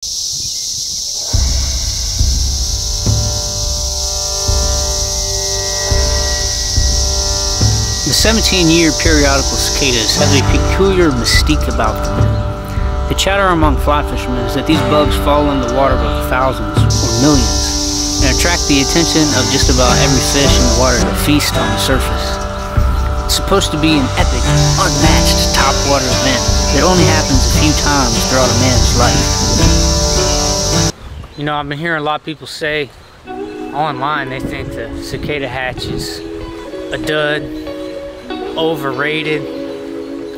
The 17-year periodical cicadas have a peculiar mystique about them. The chatter among fly fishermen is that these bugs fall in the water by thousands or millions and attract the attention of just about every fish in the water to feast on the surface. It's supposed to be an epic, unmatched topwater event that only happens a few times throughout a man's life. You know, I've been hearing a lot of people say online they think the cicada hatch is a dud, overrated.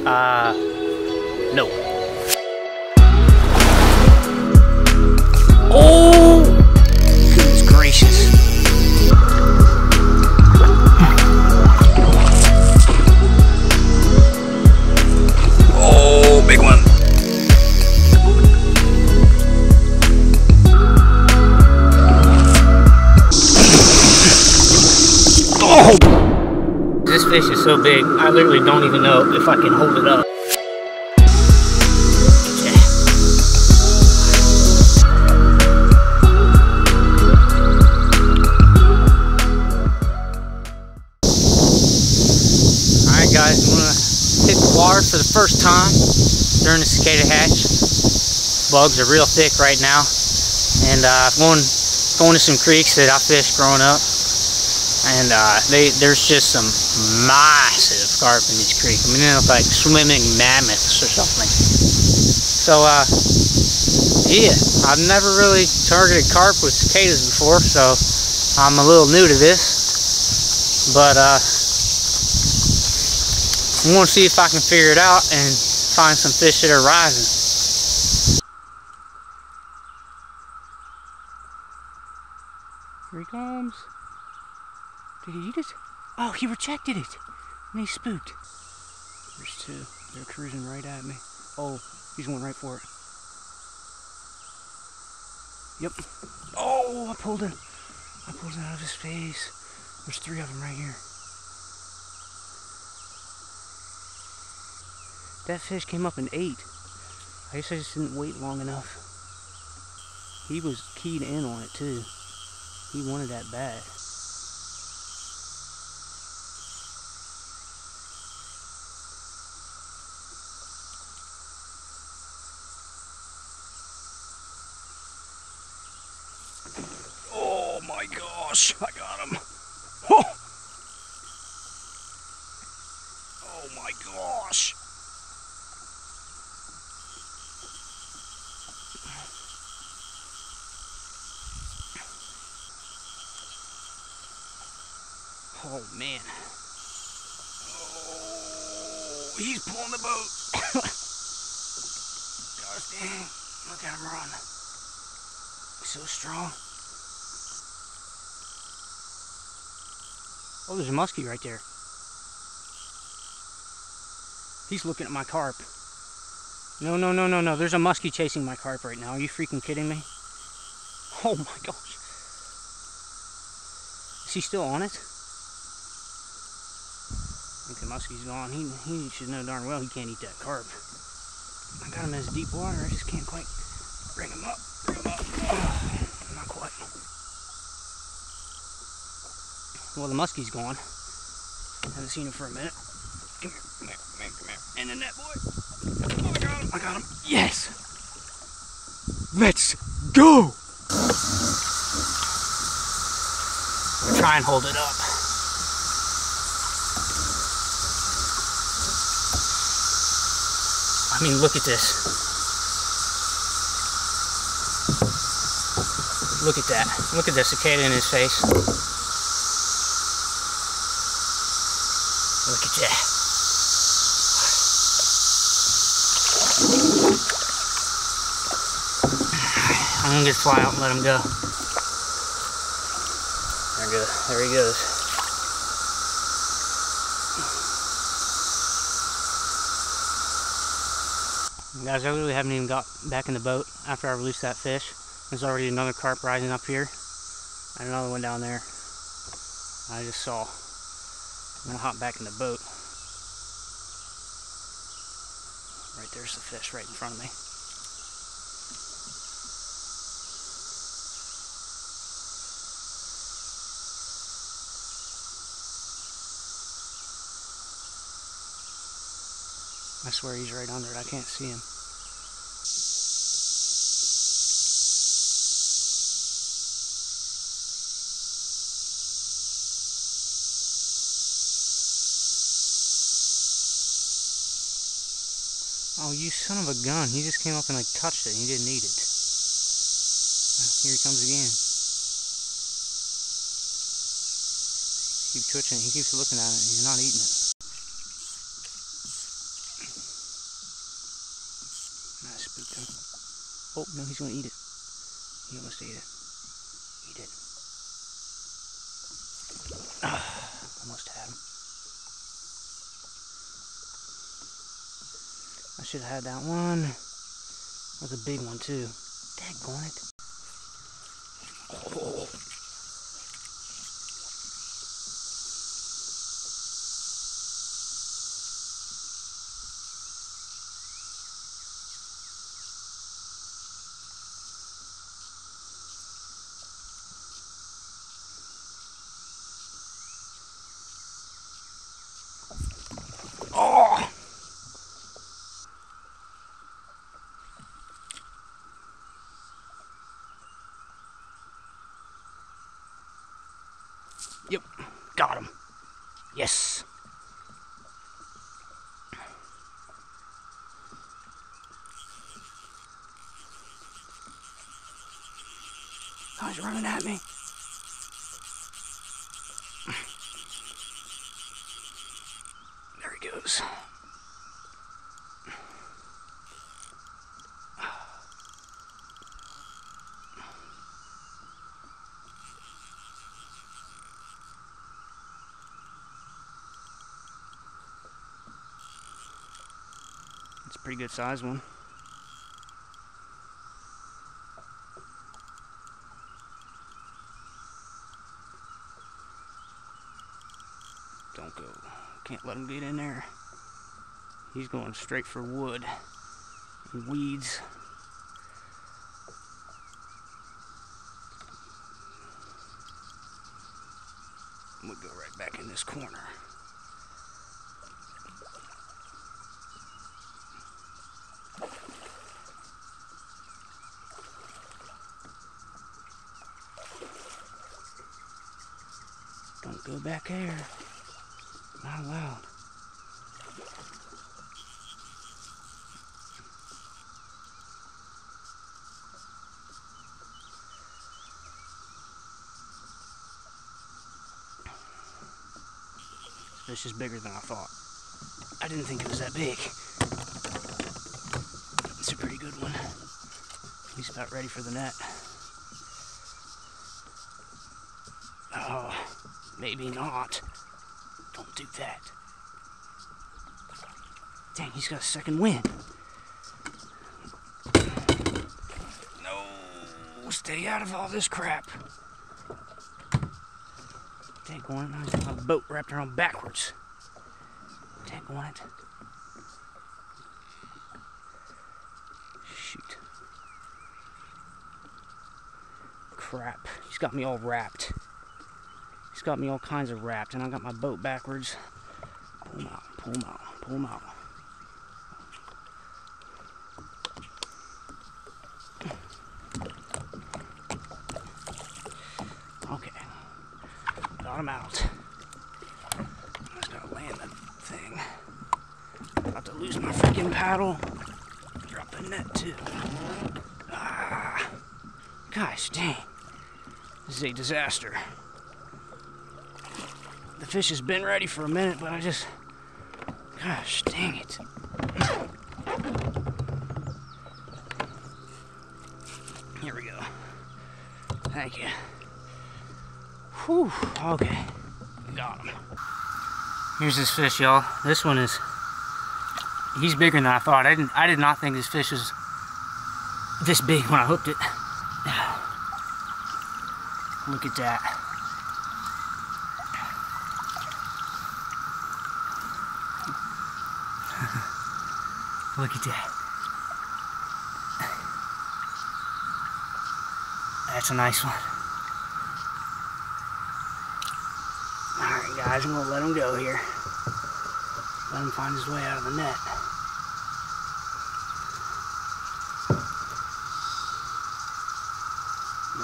No. Oh, goodness gracious. Oh, big one. Oh. This fish is so big, I literally don't even know if I can hold it up. Yeah. Alright guys, I'm going to hit the water for the first time during the cicada hatch. Bugs are real thick right now. And I've going to some creeks that I fished growing up. And there's just some massive carp in these creeks. I mean, they're like swimming mammoths or something. So, yeah, I've never really targeted carp with cicadas before, so I'm a little new to this. But I'm going to see if I can figure it out and find some fish that are rising. Here he comes. Did he eat it? Oh, he rejected it. And he spooked. There's two. They're cruising right at me. Oh, he's going right for it. Yep. Oh, I pulled it out of his face. There's three of them right here. That fish came up and ate. I guess I just didn't wait long enough. He was keyed in on it too. He wanted that bad. Gosh, I got him. Oh. Oh my gosh. Oh man. Oh, he's pulling the boat. Gosh dang. Look at him run. He's so strong. Oh, there's a muskie right there. He's looking at my carp. No. There's a muskie chasing my carp right now. Are you freaking kidding me? Oh my gosh. Is he still on it? Okay, muskie's gone. He should know darn well he can't eat that carp. I got him in his deep water. I just can't quite bring him up. Oh. Well, the muskie's gone. Haven't seen him for a minute. Come here. And the net, boy. Oh, I got him. Yes. Let's go. Try and hold it up. I mean, look at this. Look at that. Look at the cicada in his face. Look at that. I'm gonna just fly out and let him go. There he goes. Guys, I really haven't even got back in the boat after I released that fish. There's already another carp rising up here and another one down there. I just saw. I'm gonna hop back in the boat. Right there's the fish right in front of me. I swear he's right under it. I can't see him. Oh, you son of a gun. He just came up and, like, touched it, and he didn't need it. Here he comes again. Keep twitching it. He keeps looking at it. He's not eating it. I spooked him. Oh, no, he's going to eat it. He almost ate it. He did. Almost had him. I should have had that one. That was a big one, too. Daggone it. Oh. Yep, got him. Yes. Oh, he's running at me. There he goes. Pretty good size one. Don't go. Can't let him get in there. He's going straight for wood and weeds. We'll go right back in this corner. Don't go back there. Not allowed. This is bigger than I thought. I didn't think it was that big. It's a pretty good one. He's about ready for the net. Oh. Maybe not. Don't do that. Dang, he's got a second wind. No, stay out of all this crap. Dang on it, I got my boat wrapped around backwards. Dang on it. Shoot. Crap, he's got me all wrapped. It's got me all kinds of wrapped, and I got my boat backwards. Pull him out, pull him out, pull him out. Okay, got him out. I just gotta land that thing. About to lose my freaking paddle. Drop the net too. Ah, gosh dang, this is a disaster. The fish has been ready for a minute, but I just... Gosh, dang it. Here we go. Thank you. Whew, okay. Got him. Here's this fish, y'all. This one is... He's bigger than I thought. I did not think this fish was this big when I hooked it. Look at that. Look at that. That's a nice one. Alright guys, I'm going to let him go here. Let him find his way out of the net.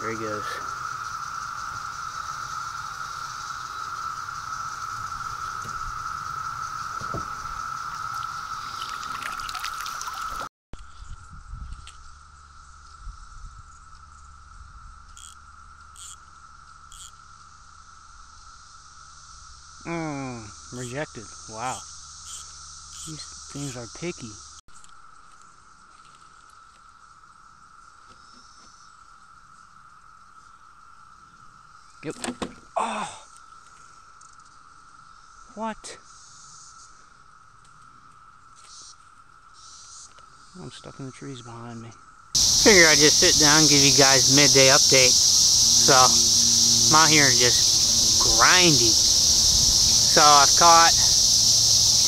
There he goes. Rejected. Wow. These things are picky. Yep. Oh! What? I'm stuck in the trees behind me. Figure I'd just sit down and give you guys midday update. So, I'm out here just grinding. So I've caught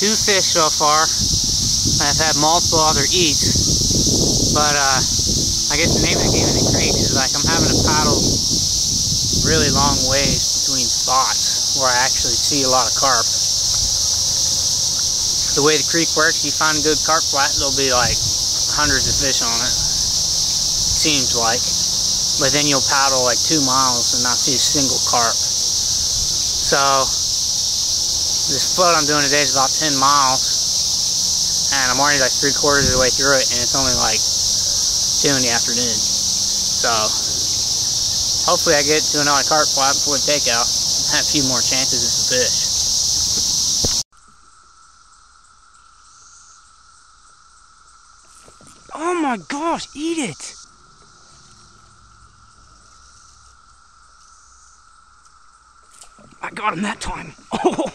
2 fish so far, and I've had multiple other eats, but I guess the name of the game in the creek is like I'm having to paddle really long ways between spots where I actually see a lot of carp. The way the creek works, you find a good carp flat, there'll be like hundreds of fish on it, seems like, but then you'll paddle like 2 miles and not see a single carp. So this float I'm doing today is about 10 miles, and I'm already like 3/4 of the way through it, and it's only like 2 in the afternoon. So, hopefully I get to another carp fly before the takeout and have a few more chances at the fish. Oh my gosh, eat it! I got him that time. Oh!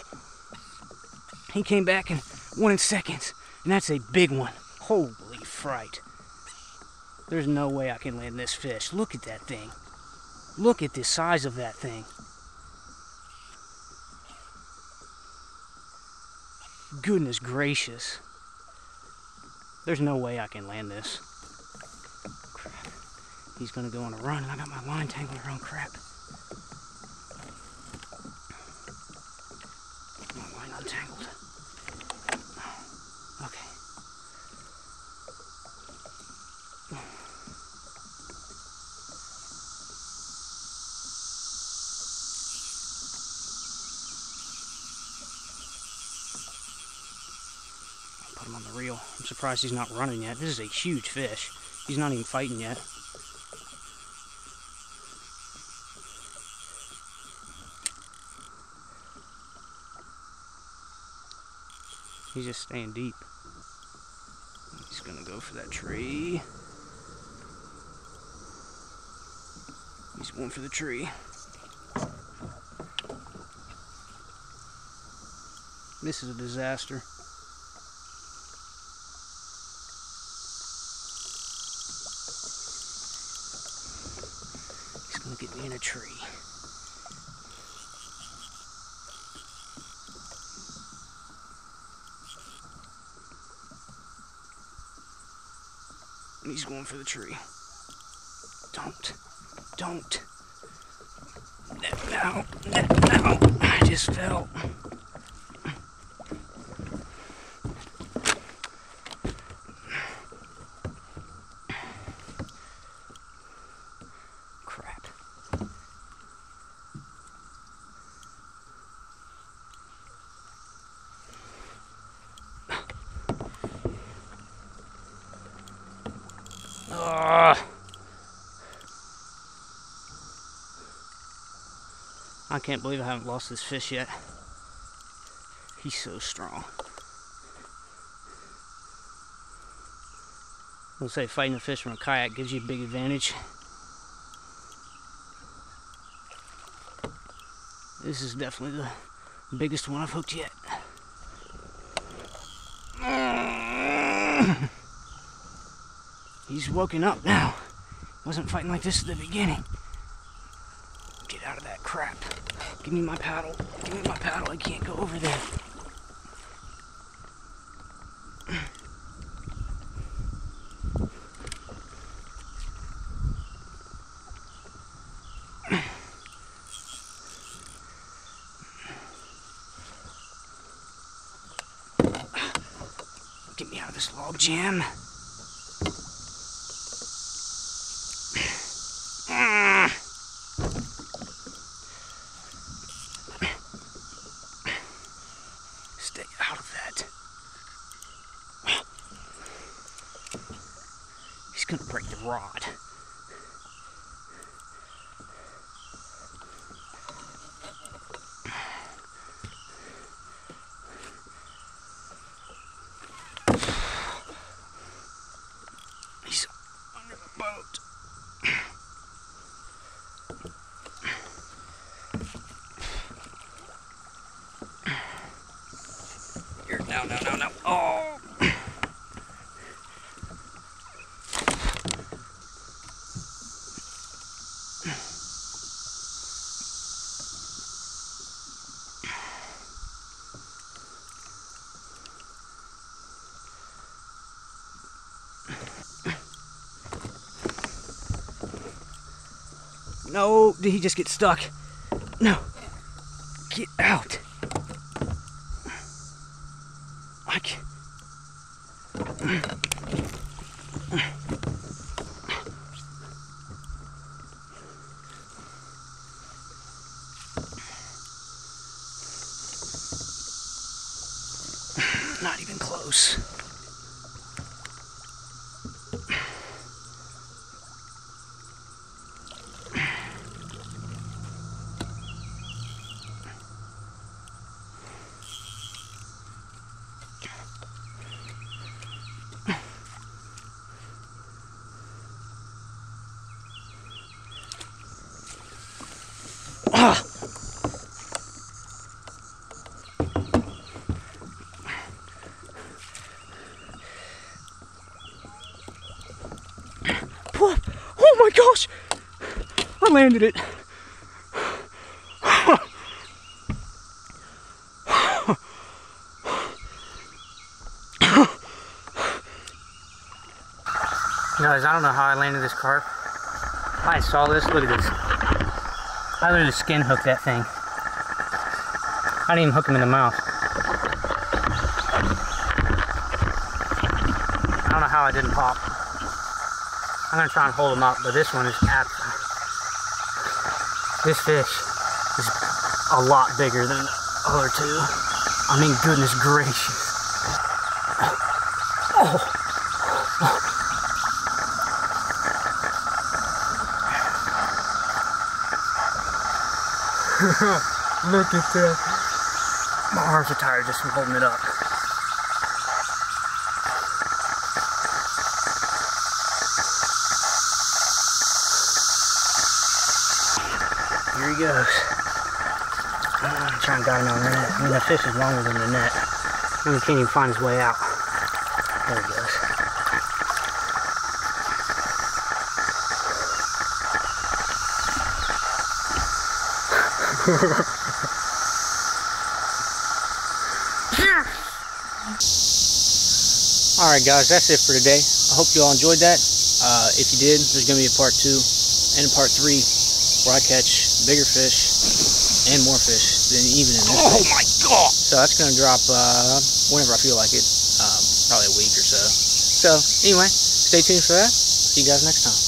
He came back and won in seconds, and that's a big one. Holy fright. There's no way I can land this fish. Look at that thing. Look at the size of that thing. Goodness gracious. There's no way I can land this. Crap. He's gonna go on a run, and I got my line tangled around crap. My line untangled. On the reel. I'm surprised he's not running yet. This is a huge fish. He's not even fighting yet. He's just staying deep. He's gonna go for that tree. He's going for the tree. This is a disaster. Get me in a tree. He's going for the tree. Don't. Net now. I just fell. I can't believe I haven't lost this fish yet. He's so strong. We'll say fighting a fish from a kayak gives you a big advantage. This is definitely the biggest one I've hooked yet. He's woken up now. Wasn't fighting like this at the beginning. Get out of that crap. Give me my paddle. Give me my paddle. I can't go over there. Get me out of this log jam. rod. He's under the boat. Here, no. Oh! No, did he just get stuck? No. Get out. I can't. Not even close. Oh my gosh! I landed it. Guys, I don't know how I landed this carp. I saw this. Look at this. I literally skin hooked that thing. I didn't even hook him in the mouth. I don't know how I didn't pop. I'm gonna try and hold him up, but this one is absolutely. This fish is a lot bigger than the other two. I mean, goodness gracious. Oh. Look at that. My arms are tired just from holding it up. Here he goes. I'm gonna try and got him on the net. I mean, that fish is longer than the net. I mean, he can't even find his way out. There he goes. Alright guys, that's it for today. I hope you all enjoyed that. If you did, there's going to be a part 2 and a part 3 where I catch bigger fish and more fish than even in this fish. My god! So that's going to drop whenever I feel like it. Probably a week or so. So anyway, stay tuned for that. See you guys next time.